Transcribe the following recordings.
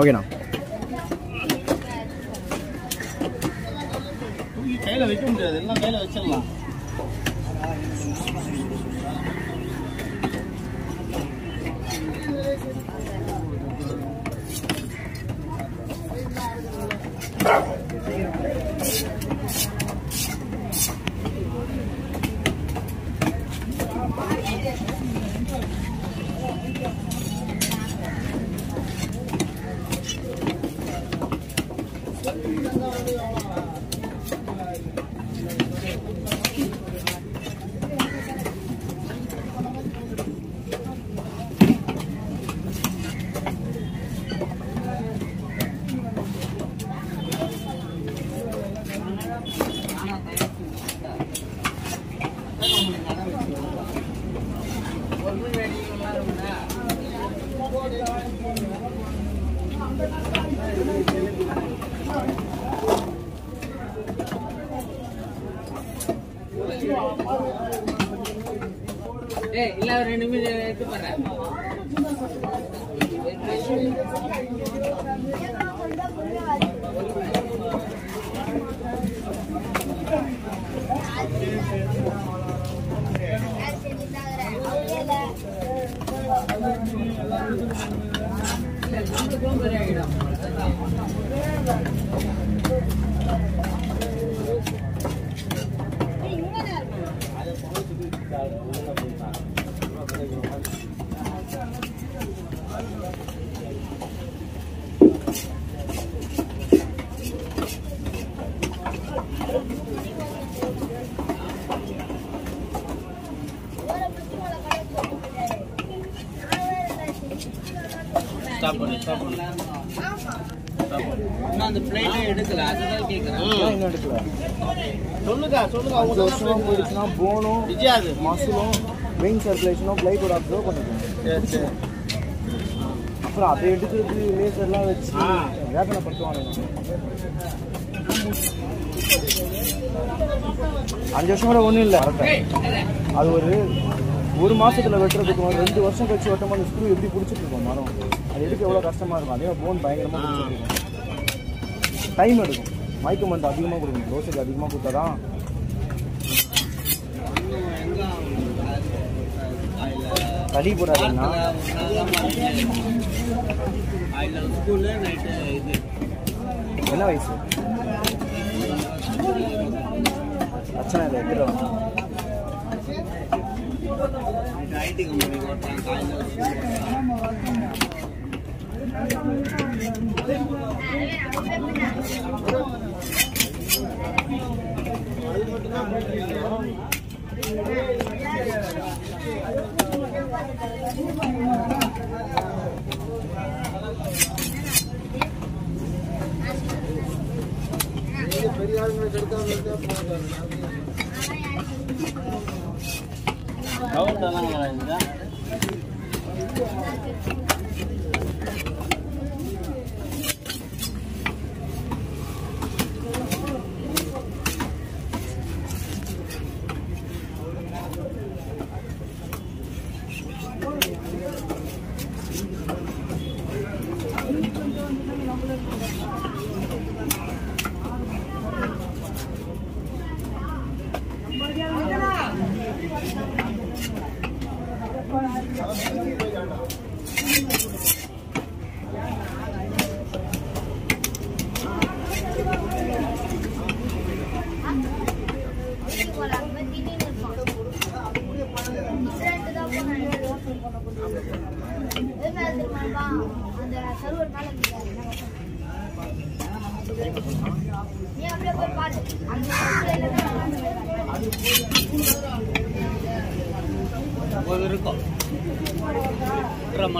ஓகேண்ணா. கையில வைக்க முடியாது, எல்லாம் கையில வச்சிடலாம். அப்புறம் அதை எடுக்கிறது லேசர்லாம் வச்சு வேதனை படுத்துவாங்க. 5 வருஷம் கூட ஒண்ணும் இல்லை. அது ஒரு மாசத்துல வெட்டுறதுக்கு 2 வருஷம் கழிச்சு வெட்டும் போது ஸ்க்ரூ எப்படி பிடிச்சிட்டு இருக்கும் மரம், அது எடுக்க எவ்வளவு கஷ்டமா இருக்கும். அதே போன் பயங்கரமா டைம் எடுக்கும். மைக்குமெண்ட் அதிகமா கொடுக்கணும், தோசைக்கு அதிகமா கொடுத்தாதான். களி போடாதீங்கன்னா என்ன வயசு பிரச்சனை இல்லை. எடுத்துருவாங்க இருக்குமா?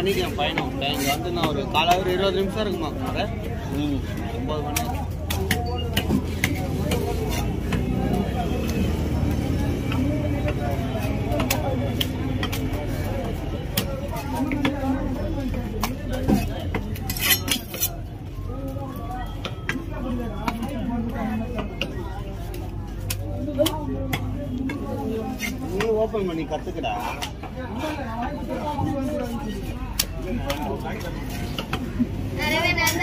9 மணி. ஓபன் பண்ணி கத்துக்கடா.